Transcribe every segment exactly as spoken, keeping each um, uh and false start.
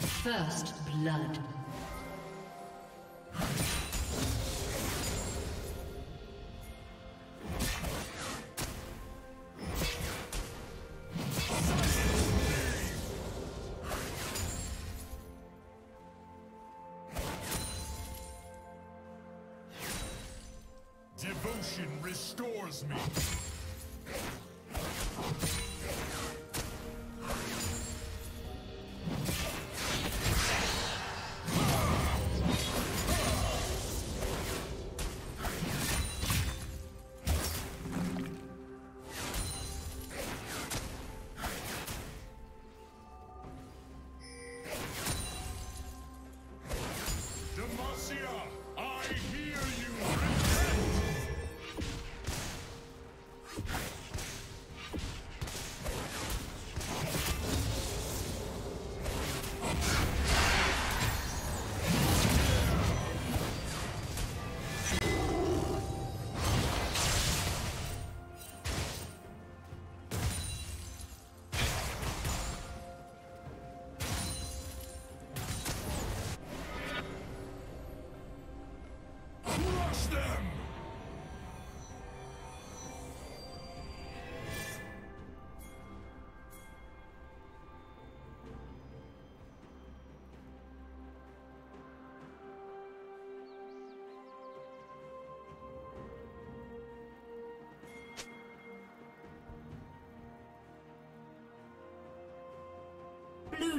First blood. Devotion restores me. Blue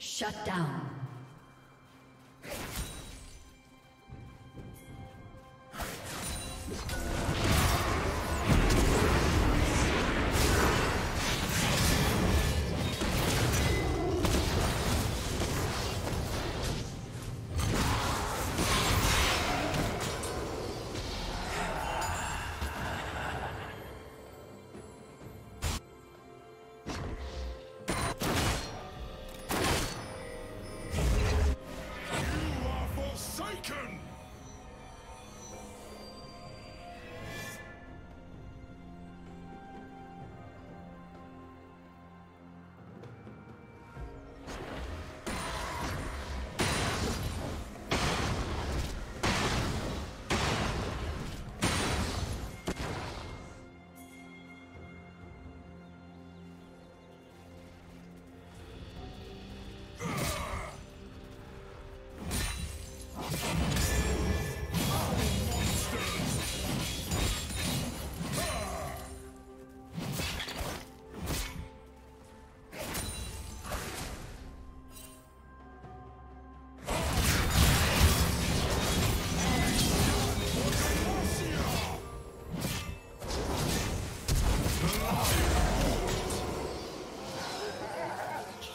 Shut down.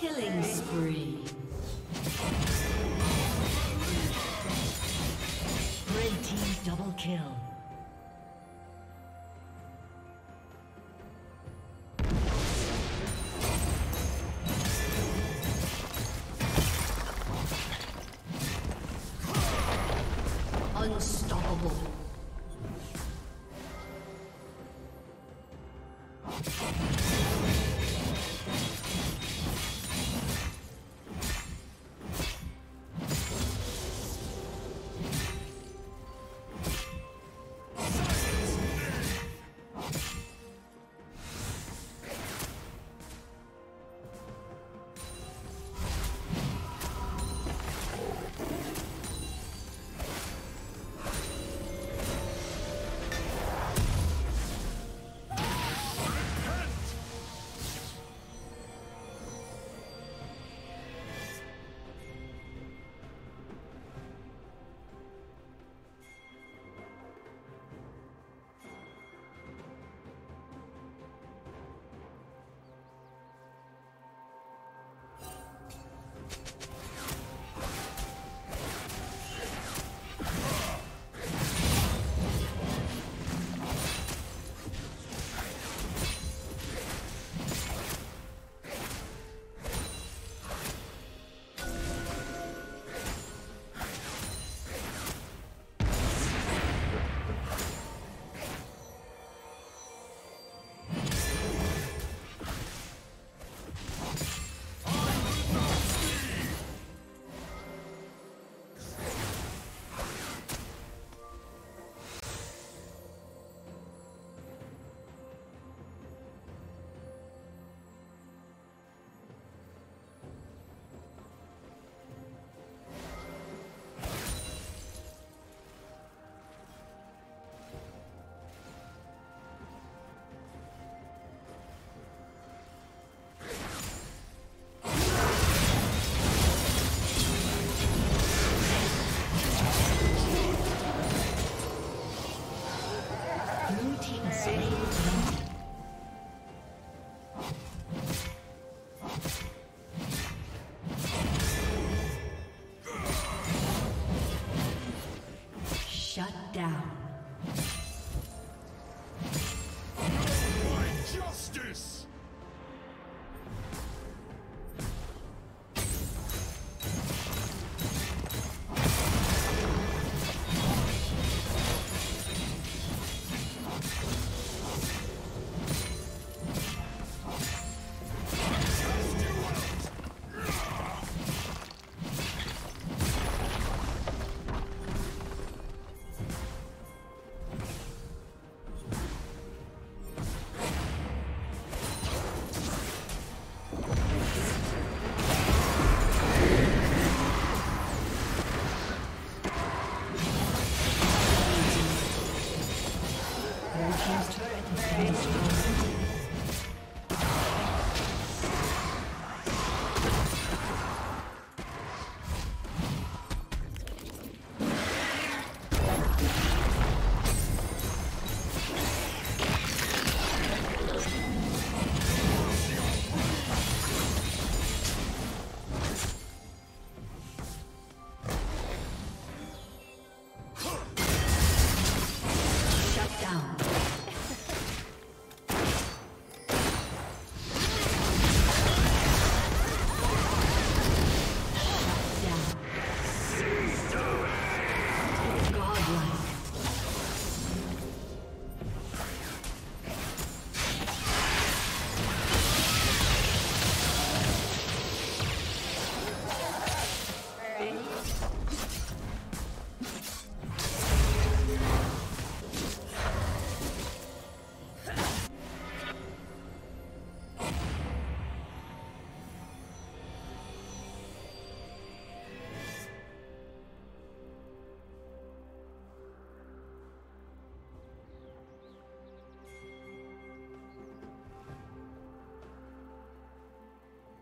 Killing spree. Red team double kill.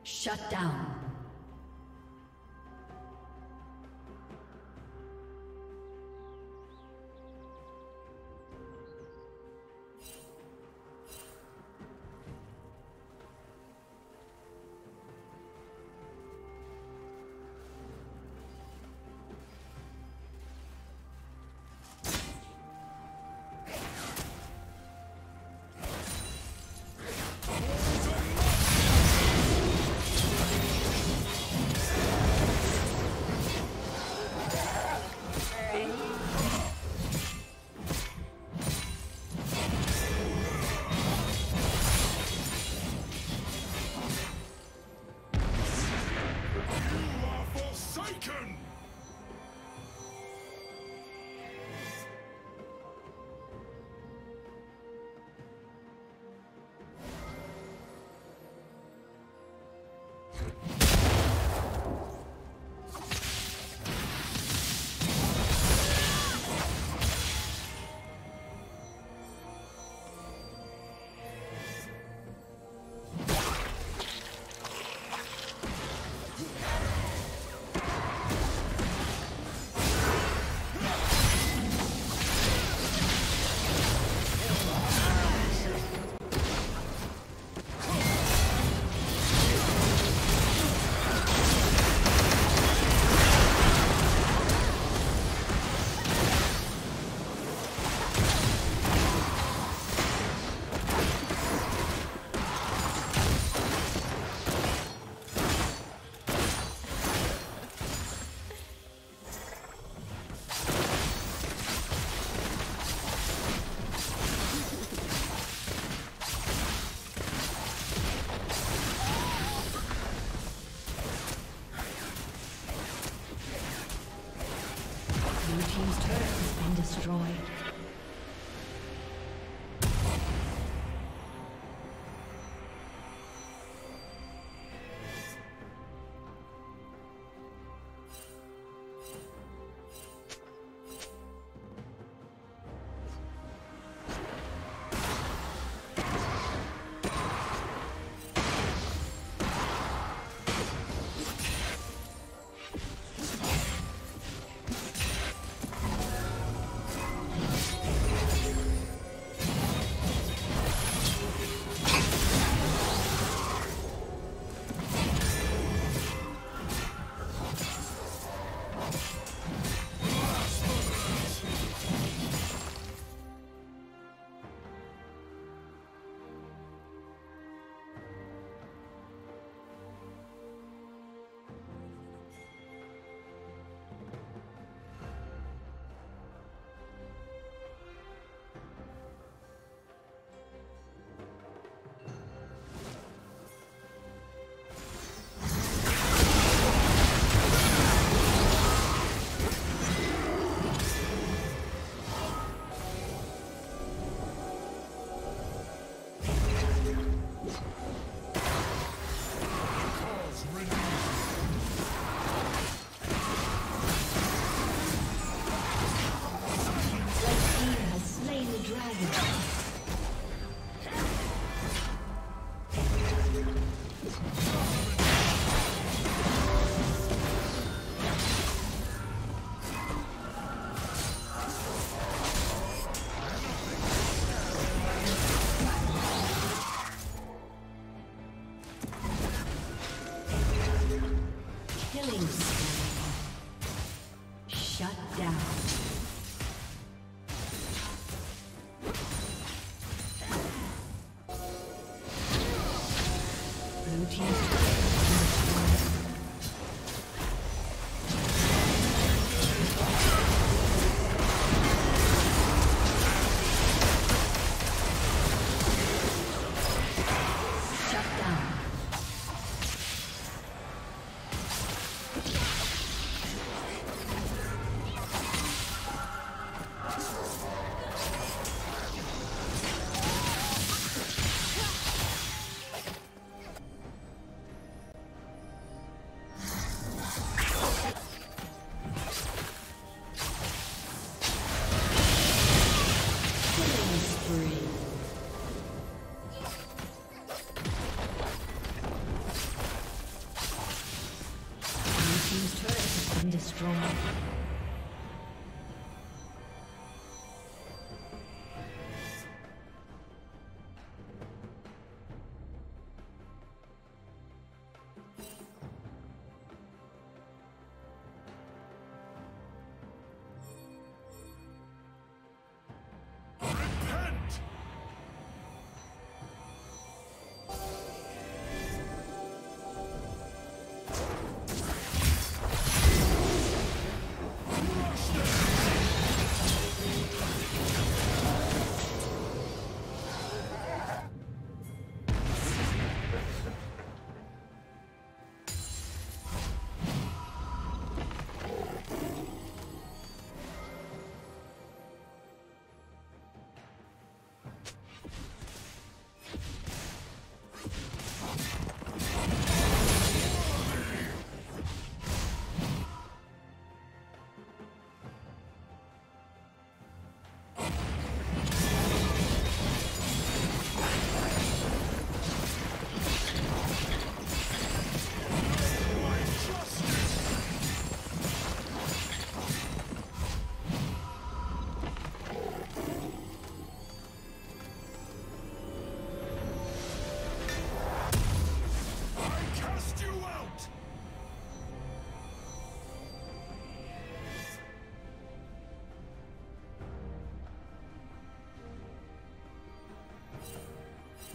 Shut down.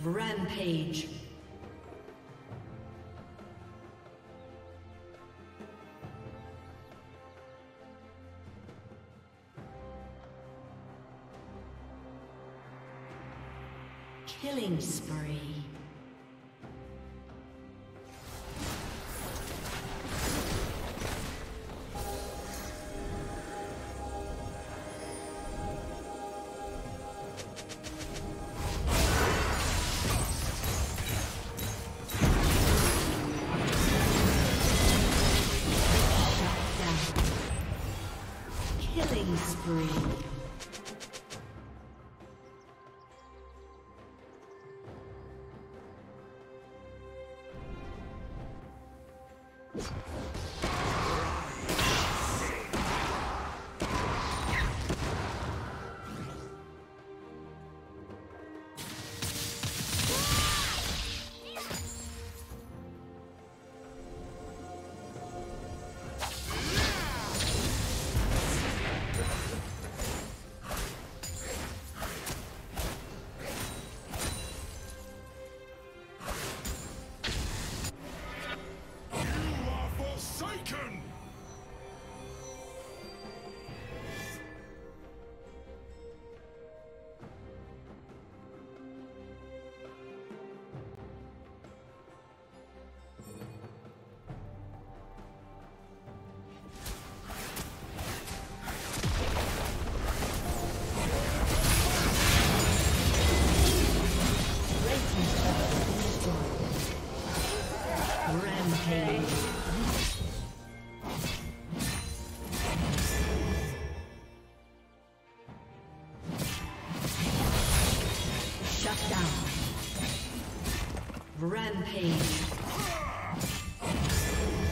Rampage. Killing spree. Rampage.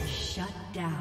Shut down.